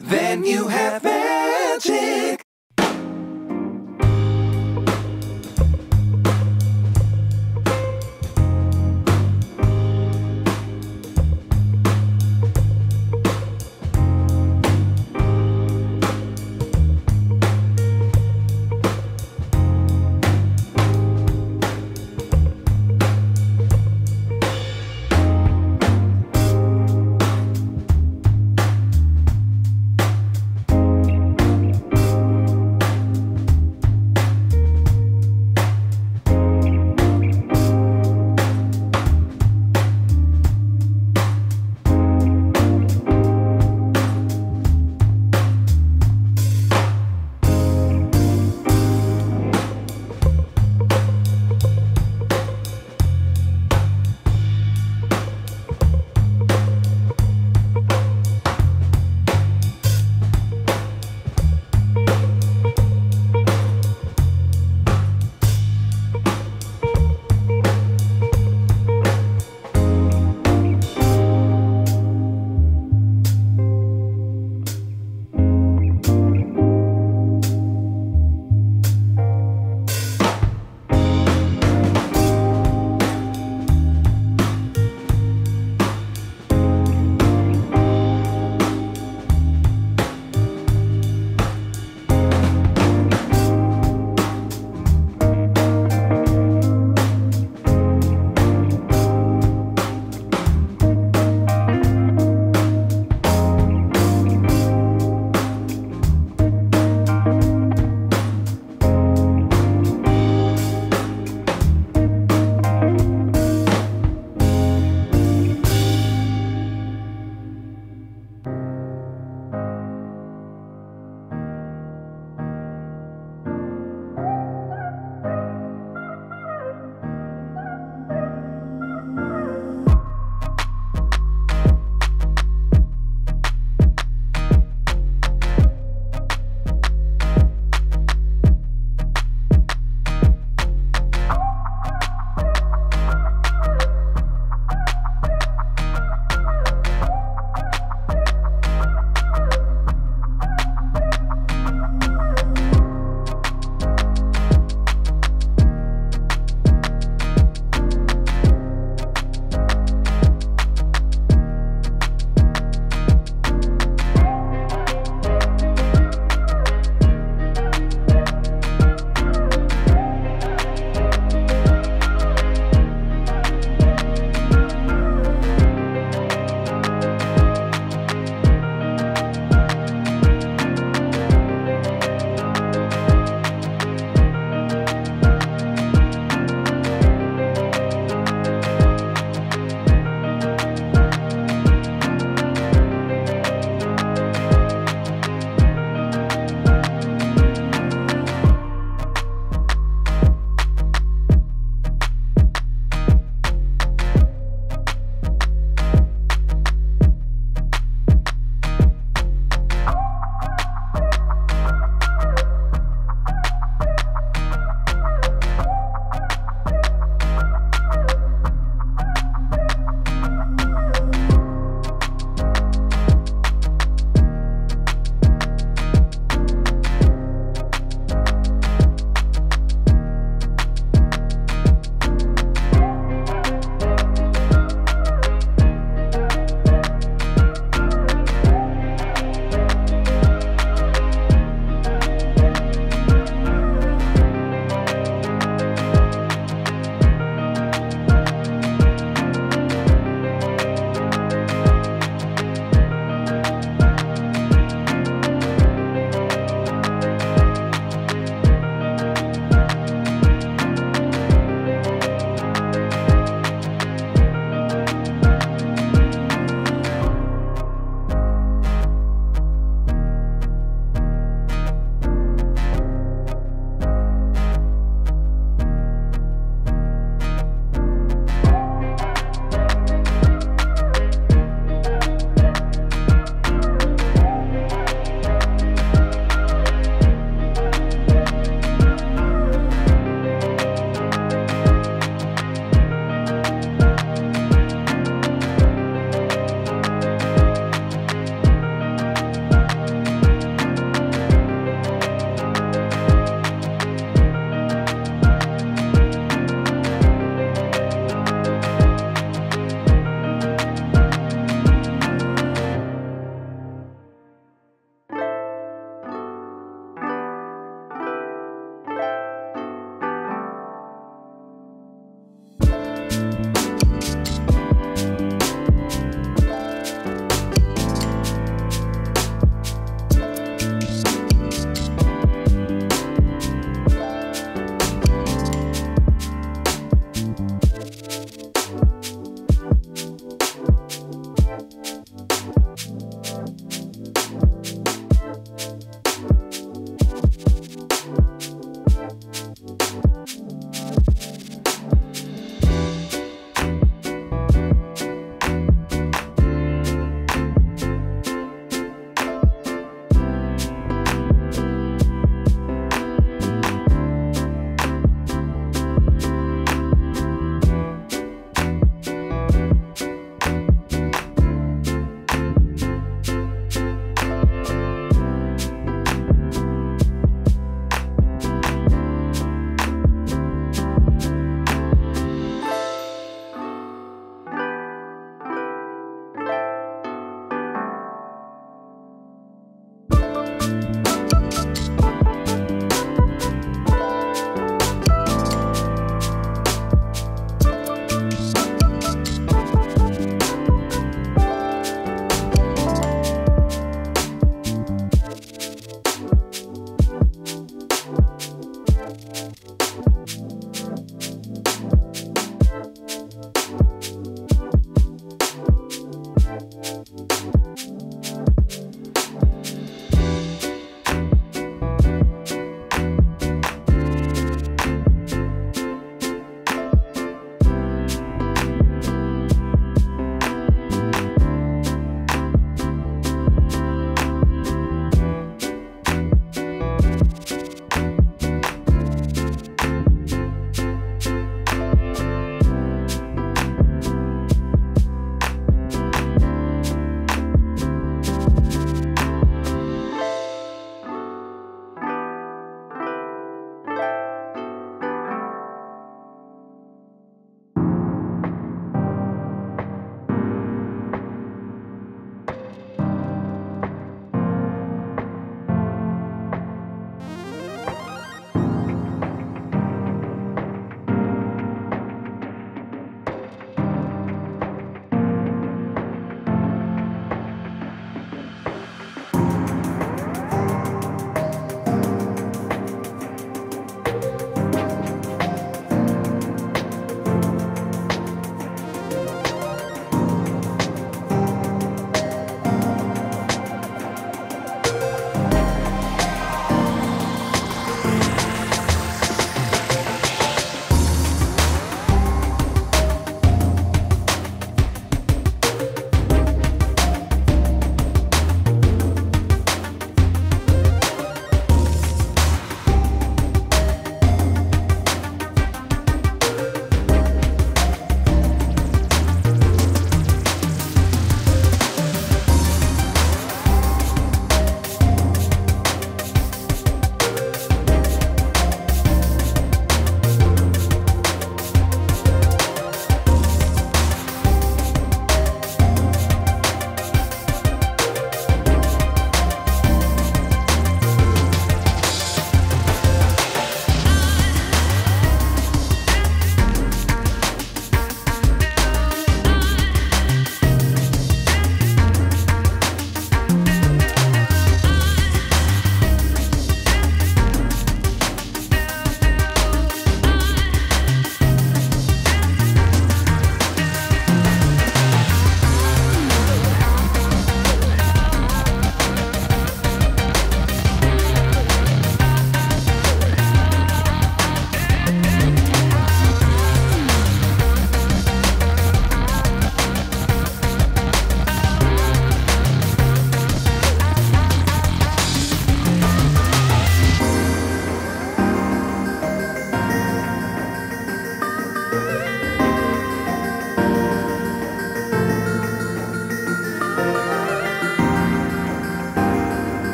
then you have magic.